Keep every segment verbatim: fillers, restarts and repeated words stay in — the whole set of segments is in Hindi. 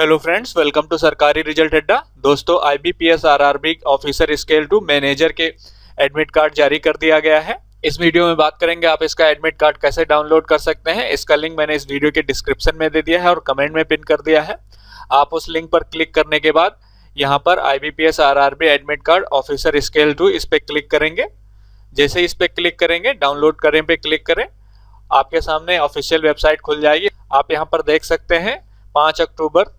हेलो फ्रेंड्स, वेलकम टू सरकारी रिजल्ट अड्डा। दोस्तों, IBPS RRB officer scale two manager के एडमिट कार्ड जारी कर दिया गया है। इस वीडियो में बात करेंगे आप इसका एडमिट कार्ड कैसे डाउनलोड कर सकते हैं। इसका लिंक मैंने इस वीडियो के डिस्क्रिप्शन में दे दिया है और कमेंट में पिन कर दिया है। आप उस लिंक पर क्लिक करने के बाद यहाँ पर IBPS RRB admit card officer scale two इस पर क्लिक करेंगे। जैसे इस पर क्लिक करेंगे, डाउनलोड करें पे क्लिक करें, आपके सामने ऑफिशियल वेबसाइट खुल जाएगी। आप यहाँ पर देख सकते हैं पाँच अक्टूबर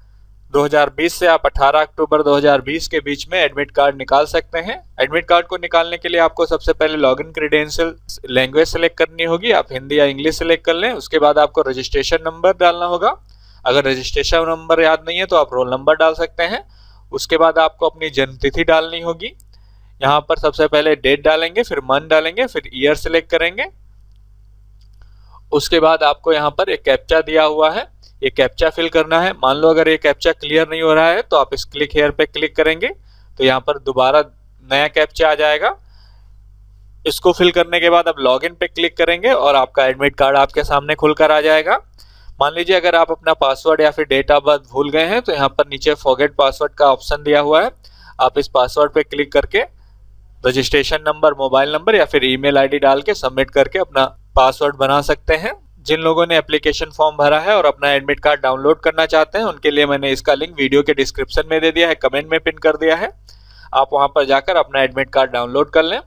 दो हज़ार बीस से आप अठारह अक्टूबर दो हज़ार बीस के बीच में एडमिट कार्ड निकाल सकते हैं। एडमिट कार्ड को निकालने के लिए आपको सबसे पहले लॉगिन क्रीडेंशियल लैंग्वेज सेलेक्ट करनी होगी। आप हिंदी या इंग्लिश सेलेक्ट कर लें। उसके बाद आपको रजिस्ट्रेशन नंबर डालना होगा। अगर रजिस्ट्रेशन नंबर याद नहीं है तो आप रोल नंबर डाल सकते हैं। उसके बाद आपको अपनी जन्मतिथि डालनी होगी। यहाँ पर सबसे पहले डेट डालेंगे, फिर मंथ डालेंगे, फिर ईयर सेलेक्ट करेंगे। उसके बाद आपको यहाँ पर एक कैप्चा दिया हुआ है, ये कैप्चा फिल करना है। मान लो अगर ये कैप्चा क्लियर नहीं हो रहा है तो आप इस क्लिक हेयर पे क्लिक करेंगे तो यहाँ पर दोबारा नया कैप्चा आ जाएगा। इसको फिल करने के बाद आप लॉगिन पे क्लिक करेंगे और आपका एडमिट कार्ड आपके सामने खुलकर आ जाएगा। मान लीजिए अगर आप अपना पासवर्ड या फिर डेट ऑफ बर्थ भूल गए हैं तो यहाँ पर नीचे फॉरगेट पासवर्ड का ऑप्शन दिया हुआ है। आप इस पासवर्ड पर क्लिक करके रजिस्ट्रेशन नंबर, मोबाइल नंबर या फिर ईमेल आईडी डाल के सबमिट करके अपना पासवर्ड बना सकते हैं। जिन लोगों ने एप्लीकेशन फॉर्म भरा है और अपना एडमिट कार्ड डाउनलोड करना चाहते हैं उनके लिए मैंने इसका लिंक वीडियो के डिस्क्रिप्शन में दे दिया है, कमेंट में पिन कर दिया है। आप वहां पर जाकर अपना एडमिट कार्ड डाउनलोड कर लें।